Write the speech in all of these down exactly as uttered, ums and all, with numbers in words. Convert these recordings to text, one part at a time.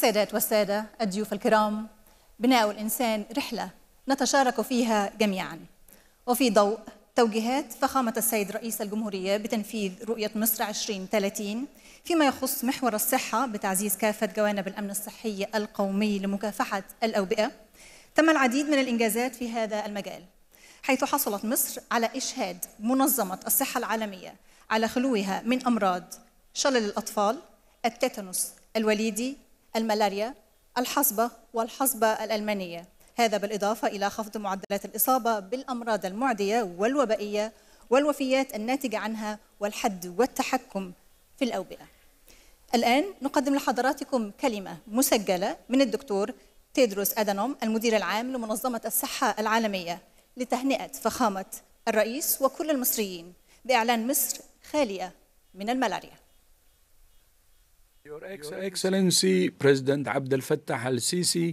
السيدات والسادة الضيوف الكرام، بناء الإنسان رحلة نتشارك فيها جميعا، وفي ضوء توجيهات فخامة السيد رئيس الجمهورية بتنفيذ رؤية مصر عشرين ثلاثين فيما يخص محور الصحة بتعزيز كافة جوانب الأمن الصحي القومي لمكافحة الأوبئة، تم العديد من الإنجازات في هذا المجال، حيث حصلت مصر على إشهاد منظمة الصحة العالمية على خلوها من أمراض شلل الأطفال، التيتانوس الوليدي، الملاريا، الحصبة والحصبة الألمانية، هذا بالإضافة إلى خفض معدلات الإصابة بالأمراض المعدية والوبائية والوفيات الناتجة عنها والحد والتحكم في الأوبئة. الآن نقدم لحضراتكم كلمة مسجلة من الدكتور تيدروس أدانوم المدير العام لمنظمة الصحة العالمية لتهنئة فخامة الرئيس وكل المصريين بإعلان مصر خالية من الملاريا. Your Excellency President Abdel Fattah al-Sisi,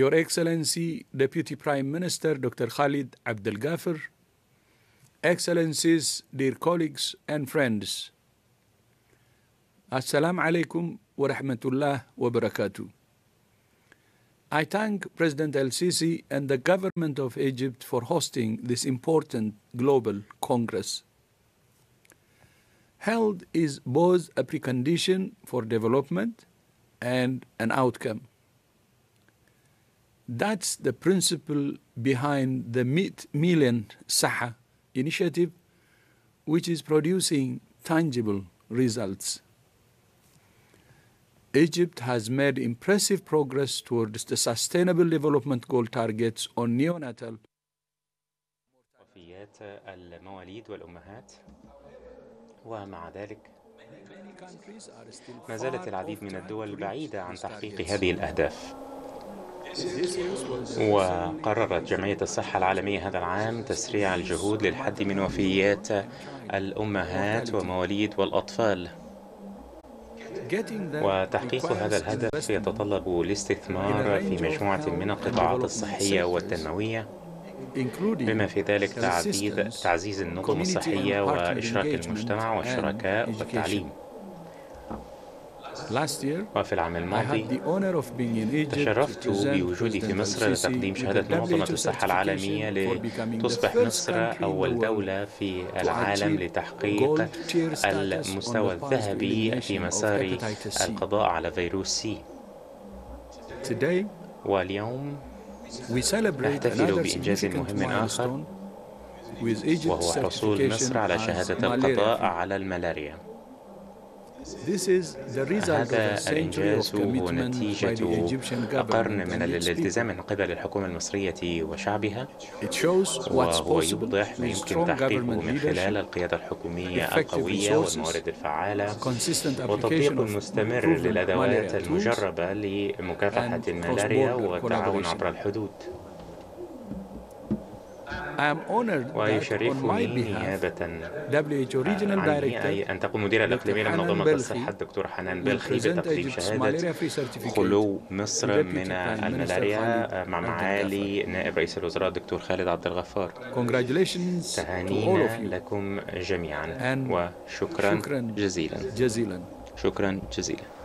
Your Excellency Deputy Prime Minister Doctor Khalid Abdel Ghafer, Excellencies, dear colleagues and friends. Assalamu alaikum wa rahmatullah wa barakatuh. I thank President al-Sisi and the government of Egypt for hosting this important global congress. Health is both a precondition for development and an outcome. That's the principle behind the Mid-Million Sahha initiative, which is producing tangible results. Egypt has made impressive progress towards the Sustainable Development Goal targets on neonatal المواليد والأمهات. ومع ذلك ما زالت العديد من الدول بعيدة عن تحقيق هذه الأهداف، وقررت جمعية الصحة العالمية هذا العام تسريع الجهود للحد من وفيات الأمهات ومواليد والأطفال، وتحقيق هذا الهدف يتطلب الاستثمار في مجموعة من القطاعات الصحية والتنموية، بما في ذلك تعزيز النظم الصحية وإشراك المجتمع والشركاء والتعليم. وفي العام الماضي تشرفت بوجودي في مصر لتقديم شهادة منظمة الصحة العالمية لتصبح مصر أول دولة في العالم لتحقيق المستوى الذهبي في مسار القضاء على فيروس سي. واليوم نحتفل بإنجاز مهم آخر، وهو حصول مصر على شهادة القضاء على الملاريا. هذا الإنجاز هو نتيجة قرن من الالتزام من قبل الحكومة المصرية وشعبها، وهو يوضح ما يمكن تحقيقه من خلال القيادة الحكومية القوية والموارد الفعالة وتطبيق مستمر للأدوات المجربة لمكافحة الملاريا والتعاون عبر الحدود. ويشرفني نيابة أن تقوم مديرة الإقليمية لمنظمة الصحة الدكتور حنان بلخي بتقديم شهادة خلو مصر من الملاريا مع معالي نائب رئيس الوزراء الدكتور خالد عبد الغفار. تهانينا لكم جميعا وشكرا جزيلا. شكرا جزيلا.